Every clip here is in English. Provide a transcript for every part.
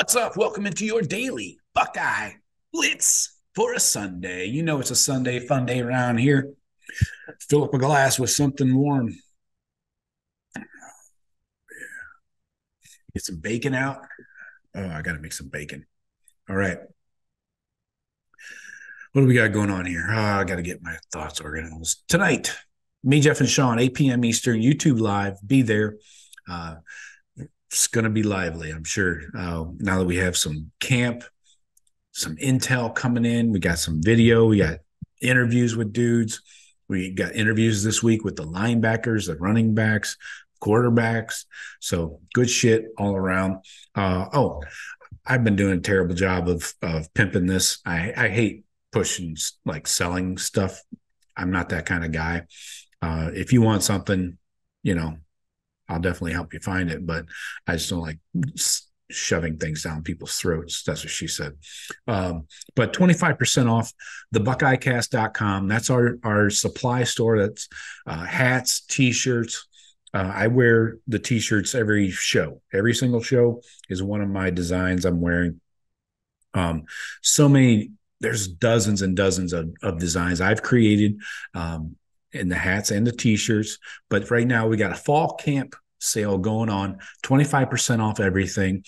What's up? Welcome into your daily Buckeye Blitz for a Sunday. You know it's a Sunday fun day around here. Fill up a glass with something warm. Get some bacon out. Oh, I got to make some bacon. All right. What do we got going on here? I got to get my thoughts organized. Tonight, me, Jeff, and Sean, 8 p.m. Eastern, YouTube Live. Be there. It's going to be lively, I'm sure. Now that we have some camp, some intel coming in, we got some video, we got interviews with dudes. We got interviews this week with the linebackers, the running backs, quarterbacks. So good shit all around. I've been doing a terrible job of pimping this. I hate pushing, like selling stuff. I'm not that kind of guy. If you want something, you know, I'll definitely help you find it, but I just don't like shoving things down people's throats. That's what she said. But 25% off the BuckeyeCast.com. That's our supply store. That's hats, T-shirts. I wear the T-shirts every show. Every single show is one of my designs I'm wearing. So many, there's dozens and dozens of designs I've created in the hats and the T-shirts. But right now we got a fall camp sale going on, 25% off everything.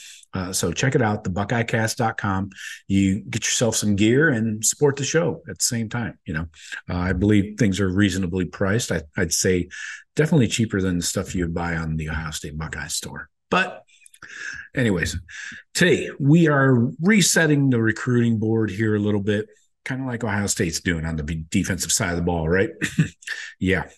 So check it out, the BuckeyeCast.com. You get yourself some gear and support the show at the same time. You know, I believe things are reasonably priced. I'd say definitely cheaper than the stuff you would buy on the Ohio State Buckeye store. But anyways, today we are resetting the recruiting board here a little bit, kind of like Ohio State's doing on the defensive side of the ball, right? Yeah.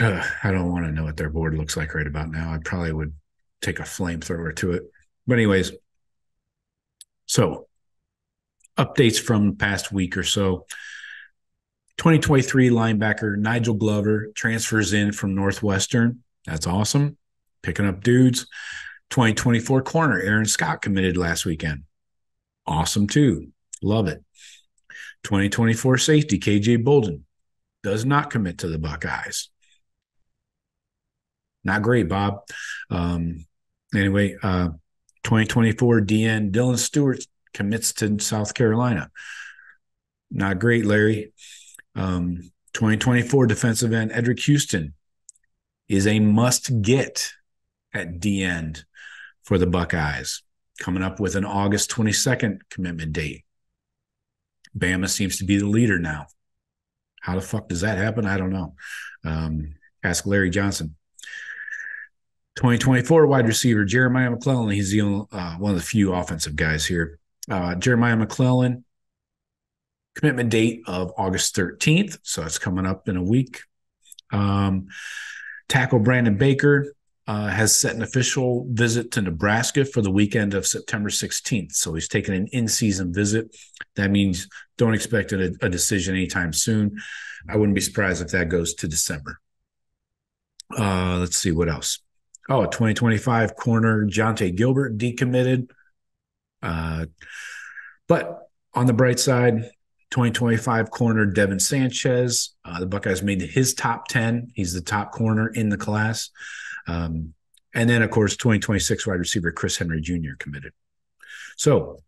I don't want to know what their board looks like right about now. I probably would take a flamethrower to it. But anyways, so updates from the past week or so. 2023 linebacker Nigel Glover transfers in from Northwestern. That's awesome. Picking up dudes. 2024 corner Aaron Scott committed last weekend. Awesome too. Love it. 2024 safety KJ Bolden does not commit to the Buckeyes. Not great, Bob. Anyway, 2024 DN Dylan Stewart commits to South Carolina. Not great, Larry. 2024 defensive end Edrick Houston is a must-get at DN for the Buckeyes, coming up with an August 22nd commitment date. Bama seems to be the leader now. How the fuck does that happen? I don't know. Ask Larry Johnson. 2024 wide receiver Jeremiah McClellan. He's the only, one of the few offensive guys here. Jeremiah McClellan, commitment date of August 13th. So that's coming up in a week. Tackle Brandon Baker has set an official visit to Nebraska for the weekend of September 16th. So he's taking an in-season visit. That means don't expect a decision anytime soon. I wouldn't be surprised if that goes to December. Let's see what else. 2025 corner Jonte Gilbert decommitted. But on the bright side, 2025 corner Devin Sanchez. The Buckeyes made his top 10. He's the top corner in the class. And then, of course, 2026 wide receiver Chris Henry Jr. committed. So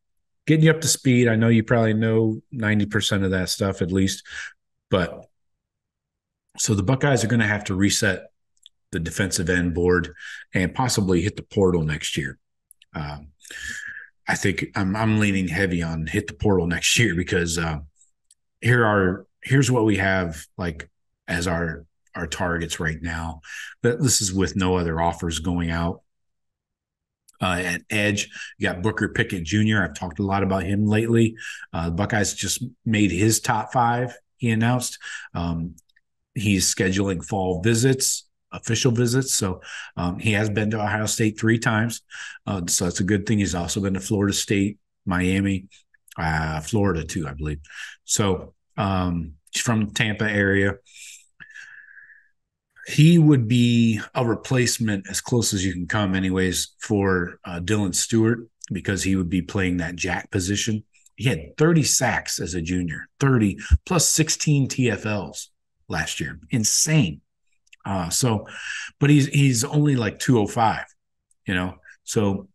getting you up to speed. I know you probably know 90% of that stuff at least. But so the Buckeyes are going to have to reset the defensive end board and possibly hit the portal next year. I think I'm leaning heavy on hit the portal next year because here's what we have like as our targets right now. But this is with no other offers going out. At edge, you got Booker Pickett Jr. I've talked a lot about him lately. The Buckeyes just made his top 5. He announced he's scheduling fall visits. Official visits. So he has been to Ohio State 3 times. So that's a good thing. He's also been to Florida State, Miami, Florida too, I believe. So he's from Tampa area. He would be a replacement as close as you can come anyways for Dylan Stewart because he would be playing that jack position. He had 30 sacks as a junior, 30 plus 16 TFLs last year. Insane. But he's only like 205, you know? So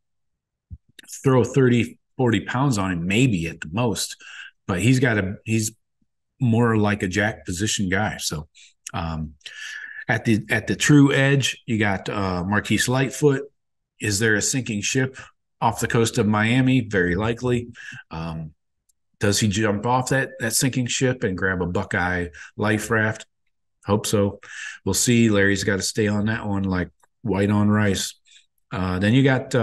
throw 30, 40 pounds on him, maybe at the most, but he's more like a jack position guy. So at the true edge, you got Marquise Lightfoot. Is there a sinking ship off the coast of Miami? Very likely. Does he jump off that sinking ship and grab a Buckeye life raft? Hope so. We'll see. Larry's got to stay on that one like white on rice. Then you got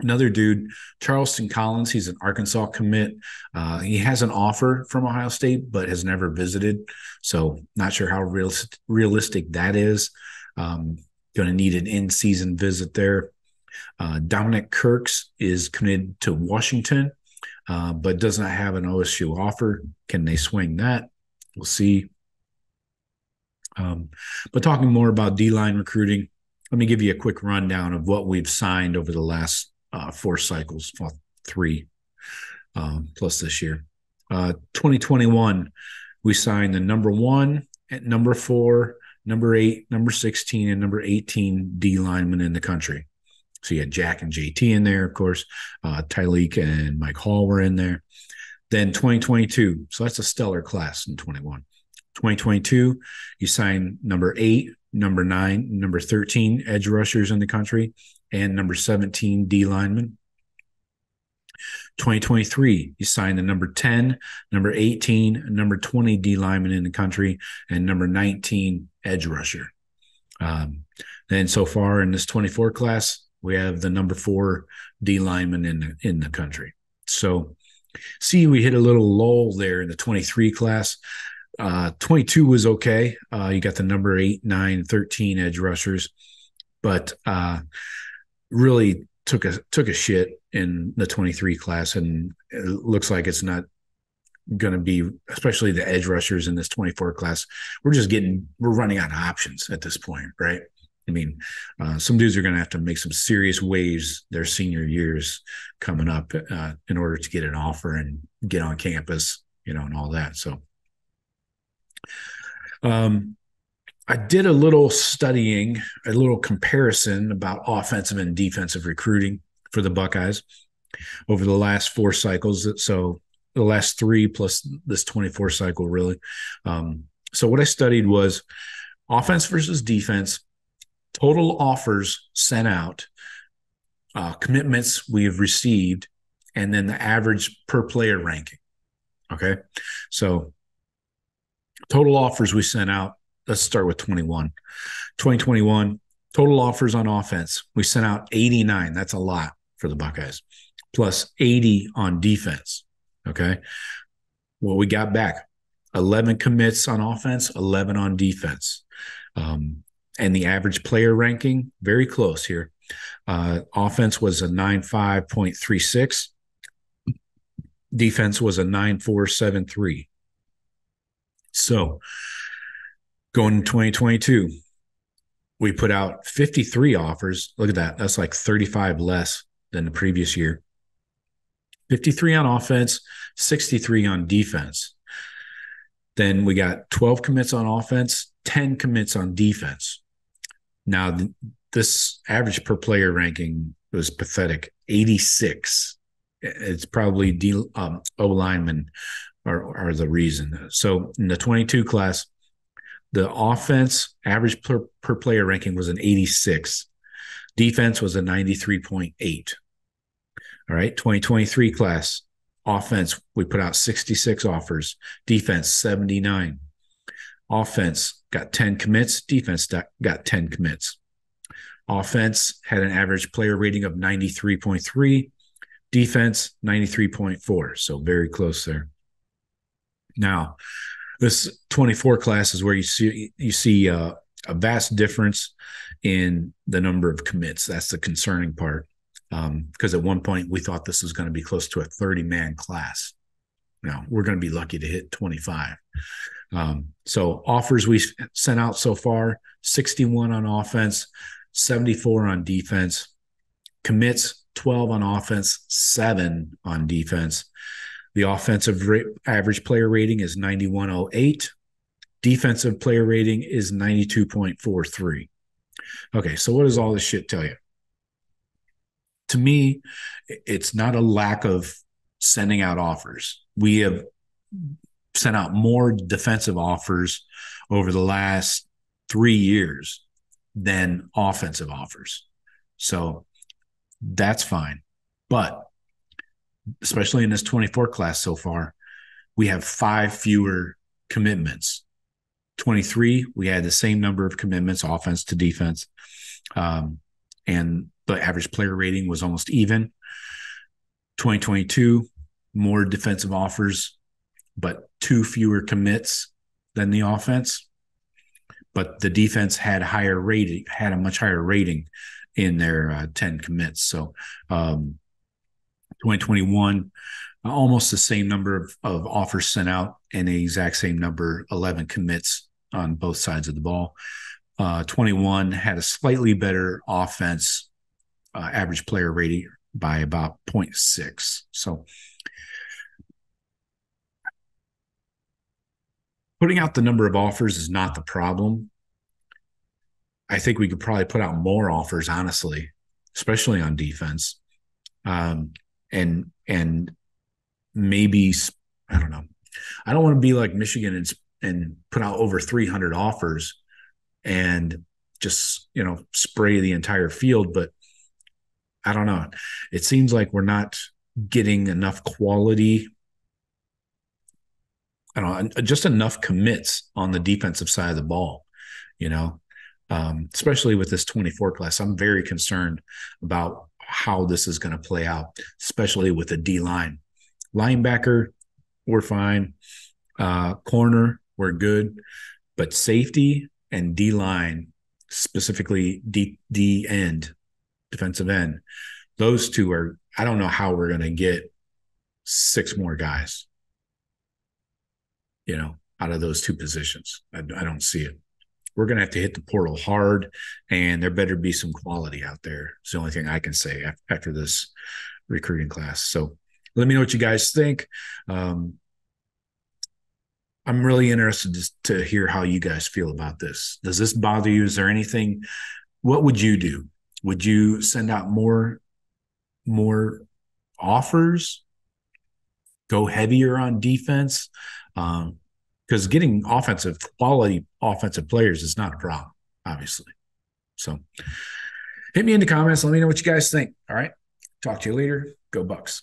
another dude, Charleston Collins. He's an Arkansas commit. He has an offer from Ohio State, but has never visited. So not sure how realistic that is. Going to need an in-season visit there. Dominic Kirks is committed to Washington, but does not have an OSU offer. Can they swing that? We'll see. But talking more about D-line recruiting, let me give you a quick rundown of what we've signed over the last four cycles, well, three plus this year. 2021, we signed the number 1 at number 4, number 8, number 16, and number 18 D linemen in the country. So you had Jack and JT in there, of course. Tyleek and Mike Hall were in there. Then 2022, so that's a stellar class in 21. 2022, you signed number 8, number 9, number 13 edge rushers in the country, and number 17 D linemen. 2023, you signed the number 10, number 18, number 20 D linemen in the country, and number 19 edge rusher. Then so far in this 24 class, we have the number 4 D lineman in the country. So see, we hit a little lull there in the 23 class. 22 was okay. You got the number 8, 9, 13 edge rushers, but really took a shit in the 23 class, and it looks like it's not going to be, especially the edge rushers in this 24 class. We're running out of options at this point, right? I mean, some dudes are going to have to make some serious waves their senior years coming up in order to get an offer and get on campus, and all that. So I did a little studying, a little comparison about offensive and defensive recruiting for the Buckeyes over the last four cycles. So the last three plus this 24 cycle, really. So what I studied was offense versus defense, total offers sent out, commitments we have received, and then the average per player ranking. Okay. So total offers we sent out. Let's start with 2021, total offers on offense. We sent out 89. That's a lot for the Buckeyes, plus 80 on defense. Okay. Well, we got back 11 commits on offense, 11 on defense. And the average player ranking, very close here. Offense was a 95.36. Defense was a 94.73. So going in 2022, we put out 53 offers. Look at that. That's like 35 less than the previous year. 53 on offense, 63 on defense. Then we got 12 commits on offense, 10 commits on defense. Now, this average per player ranking was pathetic, 86. It's probably O-linemen are the reason. So in the 22 class, the offense average per player ranking was an 86. Defense was a 93.8. All right, 2023 class, offense, we put out 66 offers. Defense, 79. Offense got 10 commits. Defense got 10 commits. Offense had an average player rating of 93.3. Defense, 93.4. So very close there. Now, this 24 class is where you see a vast difference in the number of commits. That's the concerning part, because at one point we thought this was going to be close to a 30-man class. Now, we're going to be lucky to hit 25. So offers we sent out so far, 61 on offense, 74 on defense. Commits, 12 on offense, 7 on defense. The offensive average player rating is 91.08. Defensive player rating is 92.43. Okay, so what does all this shit tell you? to me, it's not a lack of sending out offers. We have sent out more defensive offers over the last 3 years than offensive offers. So that's fine. But especially in this 24 class so far, we have 5 fewer commitments. 23, we had the same number of commitments, offense to defense. And the average player rating was almost even. 2022, more defensive offers, but 2 fewer commits than the offense. But the defense had had a much higher rating in their 10 commits. So 2021, almost the same number of offers sent out and the exact same number, 11 commits on both sides of the ball. 21 had a slightly better offense average player rating by about 0.6. So putting out the number of offers is not the problem. I think we could probably put out more offers, honestly, especially on defense. And maybe, I don't know. I don't want to be like Michigan and put out over 300 offers and just, spray the entire field. But I don't know. It seems like we're not getting enough quality. I don't know, just enough commits on the defensive side of the ball, especially with this 24 class. I'm very concerned about how this is going to play out, especially with the D-line. Linebacker, we're fine. Corner, we're good. But safety and D-line, specifically D-end, defensive end, those two are – I don't know how we're going to get 6 more guys, out of those two positions. I don't see it. We're going to have to hit the portal hard, and there better be some quality out there. It's the only thing I can say after this recruiting class. So let me know what you guys think. I'm really interested to hear how you guys feel about this. Does this bother you? Is there anything? What would you do? Would you send out more offers? Go heavier on defense? Because getting quality offensive players is not a problem, obviously. So hit me in the comments. Let me know what you guys think. All right. Talk to you later. Go Bucks.